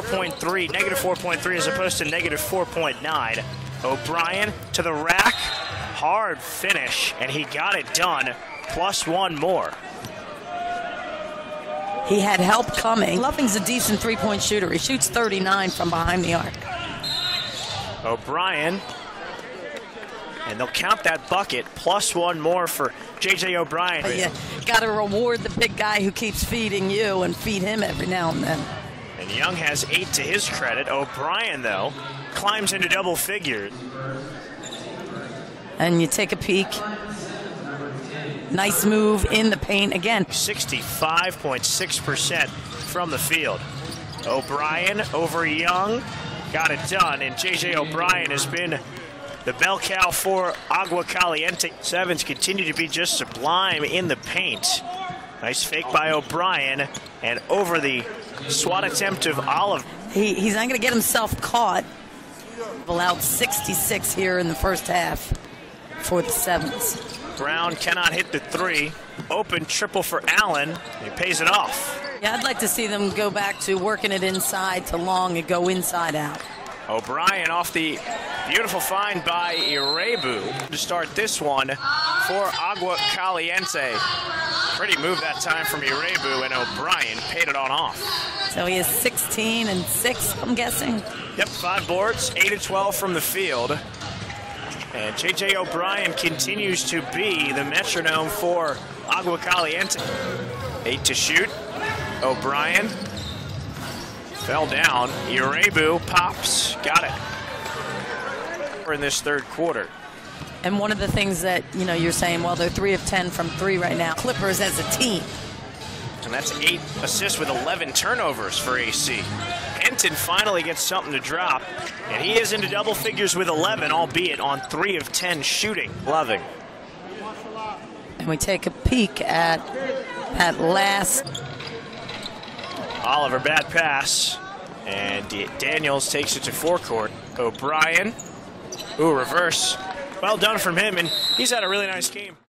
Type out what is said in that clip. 4.3, negative 4.3 as opposed to negative 4.9. O'Brien to the rack, hard finish, and he got it done, plus one more. He had help coming. Luffing's a decent three-point shooter. He shoots 39 from behind the arc. O'Brien, and they'll count that bucket, plus one more for JJ O'Brien. Yeah, got to reward the big guy who keeps feeding you, and feed him every now and then. And Young has 8 to his credit. O'Brien, though, climbs into double figures. And you take a peek. Nice move in the paint again. 65.6% from the field. O'Brien over Young. Got it done. And J.J. O'Brien has been the bell cow for Agua Caliente. Sevens continue to be just sublime in the paint. Nice fake by O'Brien. And over the swat attempt of Olive. He's not going to get himself caught. Allowed 66 here in the first half for the Sevens. Brown cannot hit the three. Open triple for Allen. He pays it off. Yeah, I'd like to see them go back to working it inside to Long and go inside out. O'Brien off the beautiful find by Irebu to start this one for Agua Caliente. Pretty move that time from Irebu, and O'Brien paid it on off. So he is 16 and 6, I'm guessing. Yep, 5 boards, 8 of 12 from the field. And J.J. O'Brien continues to be the metronome for Agua Caliente. 8 to shoot. O'Brien fell down. Irebu pops. Got it. We're in this third quarter. And one of the things that, you know, you're saying, well, they're 3 of 10 from 3 right now. Clippers as a team. And that's 8 assists with 11 turnovers for AC. Henton finally gets something to drop, and he is into double figures with 11, albeit on 3 of 10 shooting. Loving. And we take a peek at that last. Oliver, bad pass, and Daniels takes it to forecourt. O'Brien, reverse. Well done from him, and he's had a really nice game.